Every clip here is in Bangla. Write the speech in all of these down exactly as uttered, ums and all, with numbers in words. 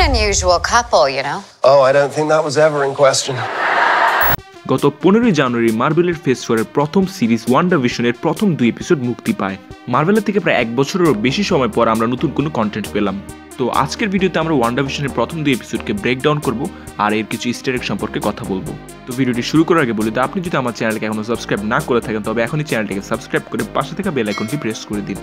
an unusual couple, you know. Oh, I don't think that was ever in question. গত পনেরোই জানুয়ারি মার্ভেলের ফেজ ফোর এর প্রথম সিরিজ ওয়ান্ডাভিশনের প্রথম দুই এপিসোড মুক্তি পায়। মার্ভেলের থেকে প্রায় এক বছরেরও বেশি সময় পর আমরা নতুন কোনো কন্টেন্ট পেলাম। তো আজকের ভিডিওতে আমরা ওয়ান্ডাভিশনের প্রথম দুই এপিসোডকে ব্রেকডাউন করব আর এর কিছু ইস্টার এগ সম্পর্কে কথা বলবো। তো ভিডিওটি শুরু করার আগে বলি, তো আপনি যদি আমার চ্যানেলকে এখনো সাবস্ক্রাইব না করে থাকেন তবে এখনই চ্যানেলটিকে সাবস্ক্রাইব করে পাশে থাকা বেল আইকনটি প্রেস করে দিন।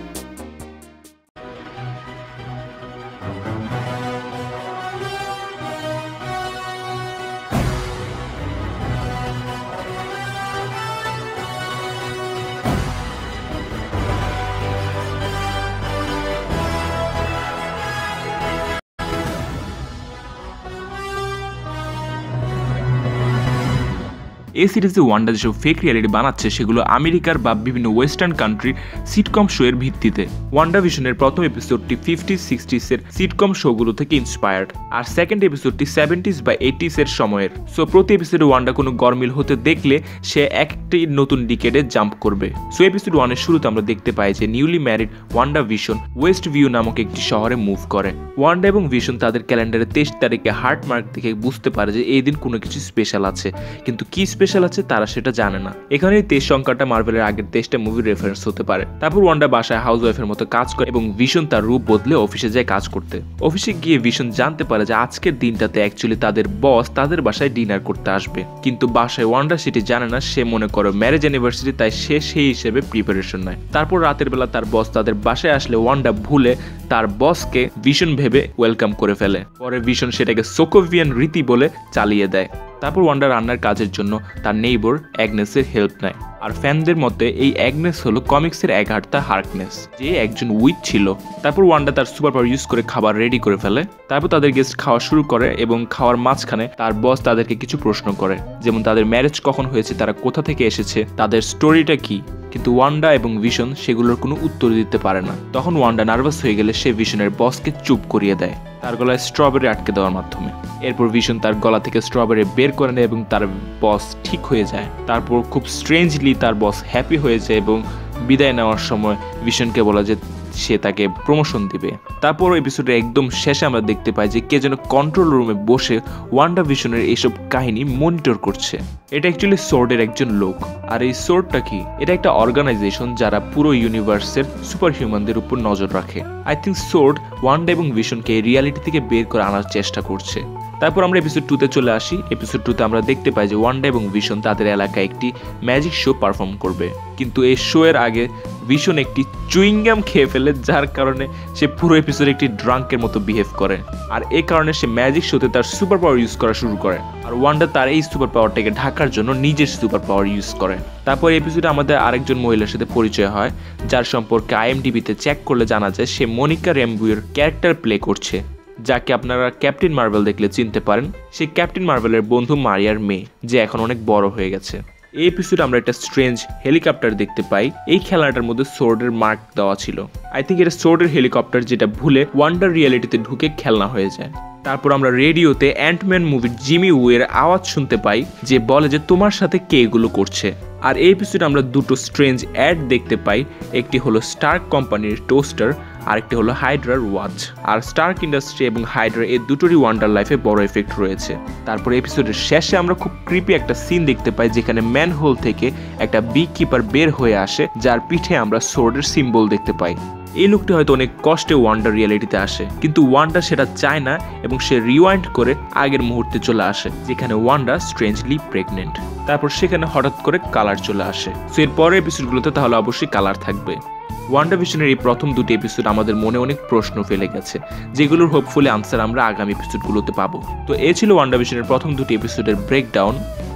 এই সিরিজে ওয়ান্ডা যেসব ফেক রিয়ালিটি বানাচ্ছে সেগুলো আমেরিকার বা বিভিন্ন ওয়েস্টার্ন কান্ট্রির সিটকম শো এর ভিত্তিতে। ওয়ান্ডাভিশনের প্রথম এপিসোডটি ফিফটি সিক্সটিস এর সিটকম শোগুলো থেকে ইন্সপায়ার্ড, আর সেকেন্ড এপিসোডটি সেভেন্টিস বা এইটিস এর সময়ের। সো প্রতি এপিসোডে ওয়ান্ডা কোনো গরমিল হতে দেখলে সে একটি নতুন ডিকেডে জাম্প করবে। সো এপিসোড ওয়ানের শুরুতে আমরা দেখতে পাই যে newly married WandaVision Westview নামক একটি শহরে মুভ করে। ওয়ান্ডা এবং ভিশন তাদের ক্যালেন্ডারে তেইশ তারিখে হার্ট মার্ক দেখে বুঝতে পারে যে এই দিন কোনো কিছু স্পেশাল আছে, কিন্তু কি স্পেশাল আছে তারা সেটা জানে না। এখানে তেইশ সংখ্যাটা মার্ভেলের আগের তেইশটা মুভির রেফারেন্স হতে পারে। তারপর ওয়ান্ডা বাসায় হাউস ওয়াইফের মতো কাজ করে এবং ভিশন তার রূপ বদলে অফিসে যায় কাজ করতে। অফিসে গিয়ে ভিশন জানতে পারে যে আজকের দিনটাতে অ্যাকচুয়ালি তাদের বস তাদের বাসায় ডিনার করতে আসবে, কিন্তু বাসায় ওয়ান্ডা সেটি জানে না। সে মনে করে ম্যারেজ অ্যানিভার্সারি, তাই সে সেই হিসেবে প্রিপারেশন নেয়। তারপর রাতের বেলা তার বস তাদের বাসায় আসলে ওয়ান্ডা ভুলে তার বসকে ভিশন ভেবে ওয়েলকাম করে ফেলে। পরে ভিশন সেটাকে সোকোভিয়ান রীতি বলে চালিয়ে দেয়। তারপর ওয়ান্ডা রান্নার কাজের জন্য তার নেইবর অ্যাগনেসের হেল্প নেয়, আর ফ্যানদের মতে এই অ্যাগনেস হলো কমিক্সের এক হাতটা হার্কনেস, যে একজন উইচ ছিল। তারপর ওয়ান্ডা তার সুপার পাওয়ার ইউজ করে খাবার রেডি করে ফেলে। তারপর তাদের গেস্ট খাওয়া শুরু করে এবং খাওয়ার মাঝখানে তার বস তাদেরকে কিছু প্রশ্ন করে, যেমন তাদের ম্যারেজ কখন হয়েছে, তারা কোথা থেকে এসেছে, তাদের স্টোরিটা কি। কিন্তু ওয়ান্ডা এবং ভিশন সেগুলোর কোনো উত্তর দিতে পারে না। তখন ওয়ান্ডা নার্ভাস হয়ে গেলে সে ভিশনের বসকে চুপ করিয়ে দেয় তার গলায় স্ট্রবেরি আটকে দেওয়ার মাধ্যমে। এরপর ভিশন তার গলা থেকে স্ট্রবেরি বের করে নেয় এবং তার বস ঠিক হয়ে যায়। তারপর খুব স্ট্রেঞ্জলি তার বস হ্যাপি হয়েছে এবং বিদায় নেওয়ার সময় ভিশনকে বলা যে সে তাকে প্রমোশন দিবে। তারপর এপিসোডের একদম শেষে আমরা দেখতে পাই যে কে যেন কন্ট্রোল রুমে বসে ওয়ান্ডা ভিশনের এইসব কাহিনী মনিটর করছে। এটা অ্যাকচুয়ালি সোর্ডের একজন লোক। আর এই সোর্ডটা কি? এটা একটা অর্গানাইজেশন যারা পুরো ইউনিভার্সের সুপার হিউম্যানদের উপর নজর রাখে। আই থিঙ্ক সোর্ড ওয়ান্ডা এবং ভিশনকে রিয়ালিটি থেকে বের করে আনার চেষ্টা করছে। তারপর আমরা এপিসোড টুতে চলে আসি। এপিসোড টুতে আমরা দেখতে পাই যে ওয়ান্ডা এবং ভিশন তাদের এলাকায় একটি ম্যাজিক শো পারফর্ম করবে, কিন্তু এই শো এর আগে ভিশন একটি চুইংগাম খেয়ে ফেলে, যার কারণে সে পুরো এপিসোডে একটি ড্রাঙ্কের মতো বিহেভ করে। আর এই কারণে সে ম্যাজিক শোতে তার সুপার পাওয়ার ইউজ করা শুরু করে, আর ওয়ান্ডা তার এই সুপার পাওয়ারটাকে ঢাকার জন্য নিজের সুপার পাওয়ার ইউজ করে। তারপর এপিসোডে আমাদের আরেকজন মহিলার সাথে পরিচয় হয়, যার সম্পর্কে আইএমডিবিতে চেক করলে জানা যায় সে মনিকা রেম্বুয়ের ক্যারেক্টার প্লে করছে, যাকে আপনারা ক্যাপ্টেন মার্ভেল দেখলে চিনতে পারেন। সে ক্যাপ্টেন মার্ভেলের বন্ধু মারিয়ার মেয়ে, যে এখন অনেক বড় হয়ে গেছে। এই এপিসোডে আমরা একটা স্ট্রেঞ্জ হেলিকপ্টার দেখতে পাই। এই খেলাটার মধ্যে সোর্ডের মার্ক দেওয়া ছিল। আই থিঙ্ক এটা সোর্ডের হেলিকপ্টার, যেটা ভুলে ওয়ান্ডার রিয়ালিটিতে ঢুকে খেলনা হয়ে যায়। তারপর আমরা রেডিওতে অ্যান্টম্যান মুভির জিমি ওয়ে এর আওয়াজ শুনতে পাই, যে বলে যে তোমার সাথে কে এগুলো করছে। আর এই এপিসোডে আমরা দুটো স্ট্রেঞ্জ অ্যাড দেখতে পাই। একটি হলো স্টার্ক কোম্পানির টোস্টার, আরেকটি হলো হাইড্রার ওয়াচ। আর স্টার্ক ইন্ডাস্ট্রি এবং হাইড্রা এই দুটোরই ওয়ান্ডার লাইফে বড় এফেক্ট রয়েছে। তারপর এপিসোডের শেষে আমরা খুব ক্রিপি একটা সিন দেখতে পাই, যেখানে ম্যানহোল থেকে একটা বি কিপার বের হয়ে আসে, যার পিঠে আমরা সোর্ডের সিম্বল দেখতে পাই। এই লোকটি হয়তো অনেক কষ্টে ওয়ান্ডার রিয়ালিটিতে আসে, কিন্তু ওয়ান্ডা সেটা চায় না এবং সে রিওয়াইন্ড করে আগের মুহূর্তে চলে আসে, যেখানে ওয়ান্ডা স্ট্রেঞ্জলি প্রেগনেন্ট। তারপর সেখানে হঠাৎ করে কালার চলে আসে। সো এর পরের এপিসোডগুলোতে তাহলে অবশ্যই কালার থাকবে। ওয়ান্ডাভিশনের এই প্রথম দুটি এপিসোড আমাদের মনে অনেক প্রশ্ন ফেলে গেছে, যেগুলোর হোপফুলি আনসার আমরা আগামী এপিসোডগুলোতে পাবো। তো এই ছিল ওয়ান্ডাভিশনের প্রথম দুটি এপিসোডের ব্রেকডাউন।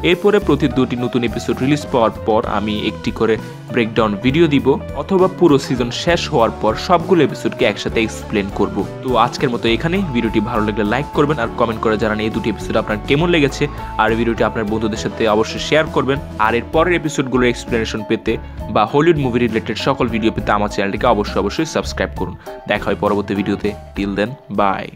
এরপরে প্রতি দুটি নতুন এপিসোড রিলিজ পাওয়ার পর আমি একটি করে ব্রেকডাউন ভিডিও দিব, অথবা পুরো সিজন শেষ হওয়ার পর সবগুলো এপিসোডকে একসাথে এক্সপ্লেন করব। তো আজকের মতো এখানেই। ভিডিওটি ভালো লাগলে লাইক করবেন আর কমেন্ট করে জানান এই দুটি এপিসোড আপনার কেমন লেগেছে, আর ভিডিওটি আপনার বন্ধুদের সাথে অবশ্যই শেয়ার করবেন। আর এর পরের এপিসোডগুলোর এক্সপ্লেনেশন পেতে বা হলিউড মুভি রিলেটেড সকল ভিডিও পেতে আমার চ্যানেলটিকে অবশ্যই অবশ্যই সাবস্ক্রাইব করুন। দেখা হয় পরবর্তী ভিডিওতে। Till then, by.